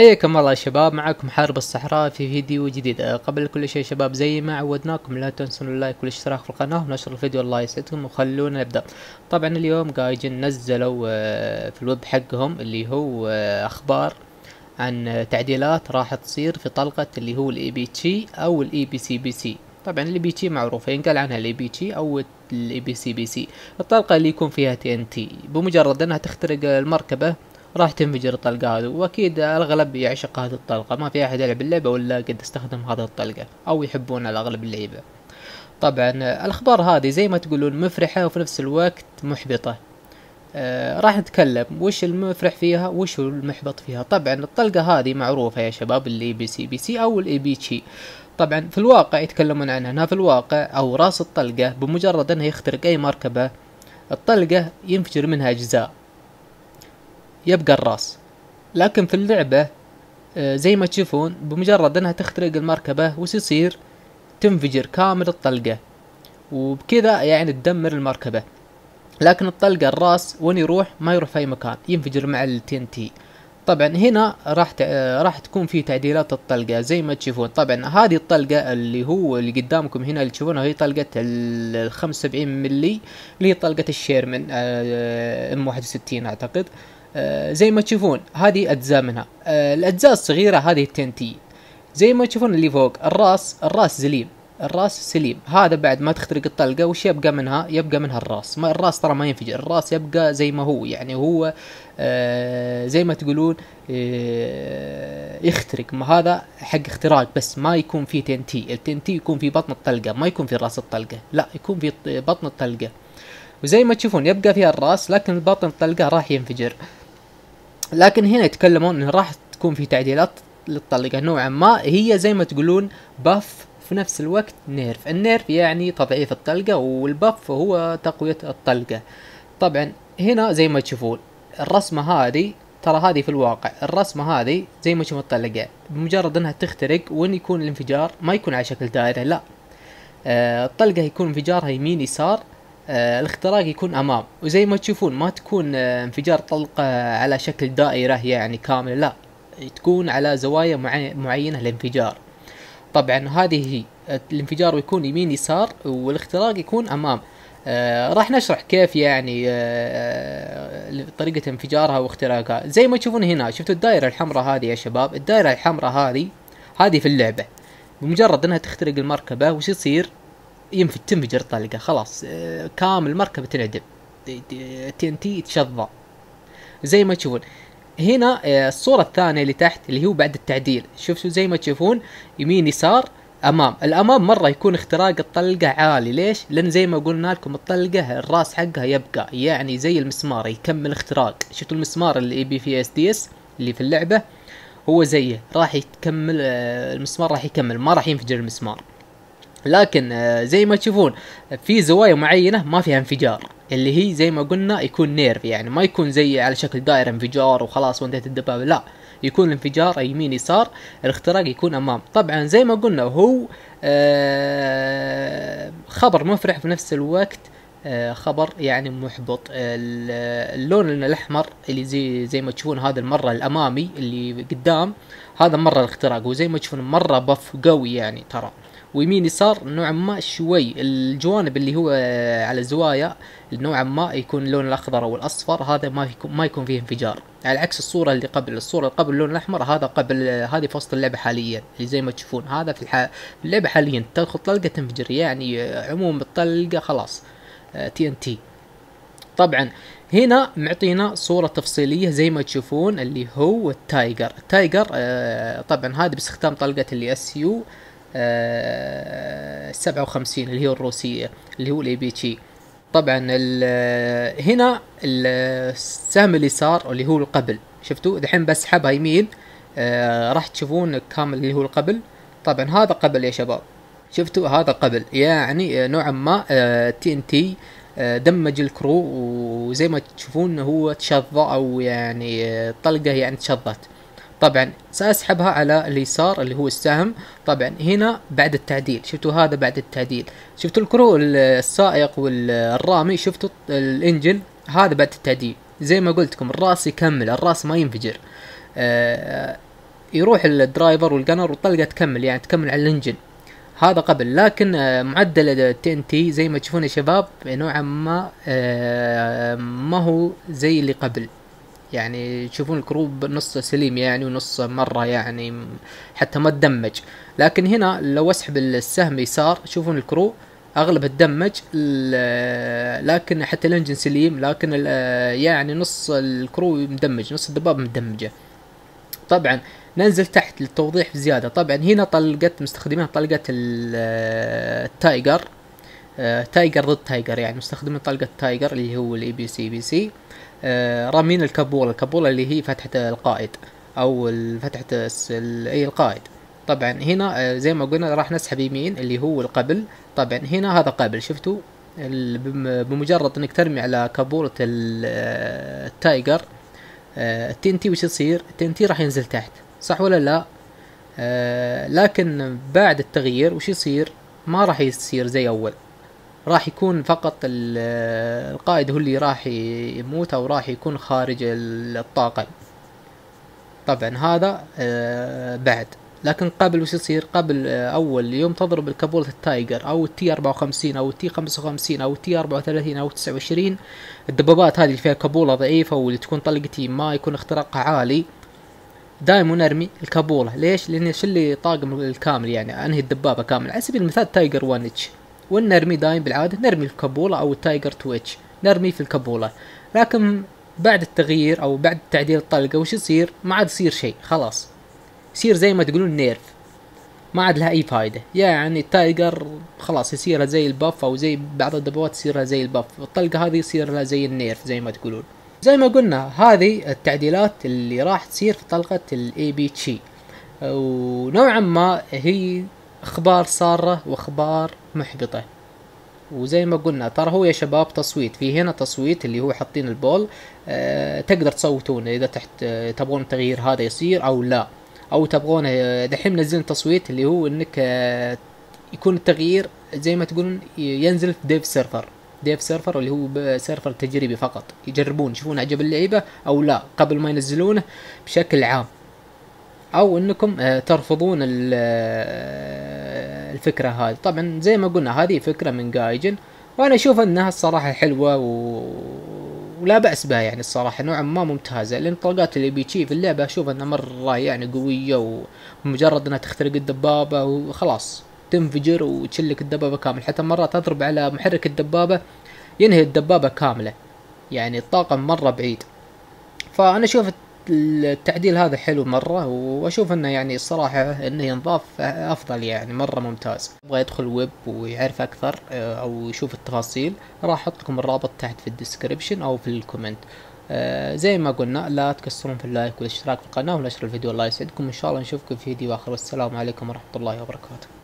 حياكم الله شباب، معكم حارب الصحراء في فيديو جديد. قبل كل شيء شباب زي ما عودناكم لا تنسون اللايك والاشتراك في القناة ونشر الفيديو، الله يسعدكم. وخلونا نبدأ. طبعا اليوم قاعدين نزلوا في الويب حقهم اللي هو اخبار عن تعديلات راح تصير في طلقة اللي هو الاي بي تشي او الاي بي سي بي سي. طبعا الاي بي تشي معروفة ينقال عنها الاي بي تشي او الاي بي سي بي سي، الطلقة اللي يكون فيها تي ان تي. بمجرد انها تخترق المركبة راح تنفجر الطلقة هذه، واكيد الاغلب يعشق هذه الطلقة، ما في احد يلعب اللعبة ولا قد استخدم هذه الطلقة او يحبون الاغلب اللعبة. طبعا الاخبار هذه زي ما تقولون مفرحة وفي نفس الوقت محبطة. راح نتكلم وش المفرح فيها وش المحبط فيها. طبعا الطلقة هذه معروفة يا شباب، الاي بي سي بي سي او الاي بي تشي. طبعا في الواقع يتكلمون عنها انها في الواقع او راس الطلقة بمجرد انها يخترق اي مركبة الطلقة ينفجر منها اجزاء يبقى الراس، لكن في اللعبة زي ما تشوفون بمجرد انها تخترق المركبة وش يصير؟ تنفجر كامل الطلقة وبكذا يعني تدمر المركبة، لكن الطلقة الراس وين يروح؟ ما يروح في اي مكان، ينفجر مع التنتي. طبعا هنا راح تكون في تعديلات الطلقة زي ما تشوفون. طبعا هذه الطلقة اللي هو اللي قدامكم هنا اللي تشوفونها هي طلقة ال 75 ملي اللي هي طلقة الشيرمن M61 اعتقد. زي ما تشوفون هذه اجزاء منها، الاجزاء الصغيره هذه التنتي زي ما تشوفون اللي فوق الراس زليم، الراس سليم. هذا بعد ما تخترق الطلقه وش يبقى منها؟ يبقى منها الراس. ما الراس ترى ما ينفجر، الراس يبقى زي ما هو، يعني هو زي ما تقولون يخترق، ما هذا حق اختراق بس ما يكون في تنتي. التنتي يكون في بطن الطلقه، ما يكون في راس الطلقه، لا يكون في بطن الطلقه. وزي ما تشوفون يبقى فيها الراس لكن بطن الطلقه راح ينفجر. لكن هنا يتكلمون انه راح تكون في تعديلات للطلقه نوعا ما، هي زي ما تقولون باف في نفس الوقت نيرف. النيرف يعني تضعيف الطلقه والباف هو تقويه الطلقه. طبعا هنا زي ما تشوفون الرسمه هذه، ترى هذه في الواقع الرسمه هذه زي ما تشوفون الطلقه بمجرد انها تخترق وين يكون الانفجار؟ ما يكون على شكل دائره، لا الطلقه يكون انفجارها يمين يسار، الاختراق يكون امام. وزي ما تشوفون ما تكون انفجار طلقة على شكل دائرة يعني كاملة، لا تكون على زوايا معينة الانفجار. طبعا هذه هي الانفجار ويكون يمين يسار والاختراق يكون امام. راح نشرح كيف يعني طريقة انفجارها واختراقها. زي ما تشوفون هنا شفتوا الدائرة الحمراء هذه يا شباب، الدائرة الحمراء هذه في اللعبة بمجرد انها تخترق المركبة وش يصير؟ تنفجر طلقة خلاص، كامل المركبة تنعدم، تي ان تي تشظى زي ما تشوفون. هنا الصورة الثانية اللي تحت اللي هو بعد التعديل، شفتوا زي ما تشوفون يمين يسار امام، الامام مرة يكون اختراق الطلقة عالي. ليش؟ لان زي ما قلنا لكم الطلقة الراس حقها يبقى يعني زي المسمار يكمل اختراق. شفتوا المسمار اللي APFSDS اللي في اللعبة هو زيه، راح يكمل المسمار، راح يكمل ما راح ينفجر المسمار. لكن زي ما تشوفون في زوايا معينة ما فيها انفجار، اللي هي زي ما قلنا يكون نيرف، يعني ما يكون زي على شكل دائرة انفجار وخلاص وانتهت الدبابة، لا يكون الانفجار يمين يسار، الاختراق يكون امام. طبعا زي ما قلنا هو خبر مفرح في نفس الوقت خبر يعني محبط. اللون الاحمر اللي زي ما تشوفون هذا المره الامامي اللي قدام، هذا مره الاختراق وزي ما تشوفون مره بف قوي يعني ترى، ويمين يسار نوعا ما شوي. الجوانب اللي هو على الزوايا نوعا ما يكون اللون الاخضر او الاصفر، هذا ما يكون فيه انفجار، على عكس الصوره اللي قبل. الصوره اللي قبل اللون الاحمر هذا قبل، هذه في وسط اللعبه حاليا اللي زي ما تشوفون هذا في اللعبه حاليا، تدخل طلقه تنفجر، يعني عموم الطلقه خلاص تي ان تي. طبعا هنا معطينا صورة تفصيلية زي ما تشوفون اللي هو التايجر. طبعا هذا باستخدام طلقة اللي SU 57 اللي هي الروسية اللي هو الاي بي تشي. طبعا هنا السهم اليسار اللي هو القبل، شفتوا دحين بسحبها يمين راح تشوفون كامل اللي هو القبل. طبعا هذا قبل يا شباب، شفتوا هذا قبل يعني نوعا ما تي ان تي دمج الكرو، وزي ما تشوفون هو تشظى او يعني الطلقه يعني تشظت. طبعا ساسحبها على اليسار اللي هو السهم. طبعا هنا بعد التعديل، شفتوا هذا بعد التعديل، شفتوا الكرو السائق والرامي، شفتوا الانجن هذا بعد التعديل. زي ما قلت لكم الراس يكمل، الراس ما ينفجر. يروح الدرايفر والجنر والطلقه تكمل، يعني تكمل على الانجن هذا قبل. لكن معدل التي ان تي زي ما تشوفون يا شباب نوعا ما ما هو زي اللي قبل، يعني تشوفون الكروب نص سليم يعني ونص مره يعني حتى ما تدمج. لكن هنا لو اسحب السهم يسار تشوفون الكرو اغلب تدمج، لكن حتى الانجن سليم، لكن يعني نص الكرو مدمج، نص الدباب مدمجه. طبعا ننزل تحت للتوضيح زياده. طبعا هنا طلقه مستخدمين طلقه التايجر، تايجر ضد تايجر، يعني مستخدمين طلقه تايجر اللي هو الاي بي سي بي سي، رامين الكابوله، الكابوله اللي هي فتحه القائد او فتحه اي القائد. طبعا هنا زي ما قلنا راح نسحب يمين اللي هو القبل. طبعا هنا هذا قبل، شفتوا بمجرد انك ترمي على كابوله التايجر التنتي وش يصير؟ التنتي راح ينزل تحت صح ولا لا؟ لكن بعد التغيير وش يصير؟ ما راح يصير زي اول، راح يكون فقط القائد هو اللي راح يموت او راح يكون خارج الطاقم. طبعا هذا بعد. لكن قبل وش يصير؟ قبل اول يوم تضرب الكابوله التايجر او التي 54 او التي 55 او التي 34 او 29، الدبابات هذه اللي فيها كابوله ضعيفه واللي تكون طلقتي ما يكون اختراقها عالي، دائما نرمي الكابوله. ليش؟ لان شل لي طاقم الكامل، يعني انهي الدبابه كامل. على سبيل المثال تايجر 1 اتش، ونرمي دايم بالعاده نرمي في الكابوله، او تايجر تويتش نرمي في الكابوله. لكن بعد التغيير او بعد تعديل الطلقه وش يصير؟ ما عاد يصير شيء، خلاص يصير زي ما تقولون نيرف، ما عاد لها اي فايده. يعني التايجر خلاص يصيرها زي الباف، او زي بعض الدبابات يصيرها زي الباف، الطلقه هذه يصير لها زي النيرف زي ما تقولون. زي ما قلنا هذه التعديلات اللي راح تصير في طلقه الاي بي تشي، ونوعا ما هي اخبار ساره واخبار محبطه. وزي ما قلنا ترى هو يا شباب تصويت، في هنا تصويت اللي هو حاطين البول، تقدر تصوتون اذا تحت تبغون التغيير هذا يصير او لا، او تبغون دحين منزلين تصويت اللي هو انك يكون التغيير زي ما تقولون ينزل في ديف سيرفر، ديف سيرفر اللي هو سيرفر تجريبي فقط، يجربون يشوفون عجب اللعيبه او لا قبل ما ينزلونه بشكل عام، او انكم ترفضون الفكره هذه. طبعا زي ما قلنا هذه فكره من جايجن، وانا اشوف انها الصراحه حلوه ولا بأس بها، يعني الصراحة نوعا ما ممتازة، لأن طلقات اللي بيتشي في اللعبة أشوف أنها مرة يعني قوية، ومجرد أنها تخترق الدبابة وخلاص تنفجر وتشلك الدبابة كامل، حتى مرات تضرب على محرك الدبابة ينهي الدبابة كاملة، يعني الطاقم مرة بعيد. فأنا أشوف التعديل هذا حلو مرة، وأشوف أنه يعني الصراحة أنه ينضاف أفضل، يعني مرة ممتاز. يبغى يدخل ويب ويعرف أكثر أو يشوف التفاصيل، راح أحط لكم الرابط تحت في الديسكريبشن أو في الكومنت. زي ما قلنا لا تقصرون في اللايك والاشتراك في القناة ونشر الفيديو، الله يسعدكم، إن شاء الله نشوفكم في فيديو آخر، والسلام عليكم ورحمة الله وبركاته.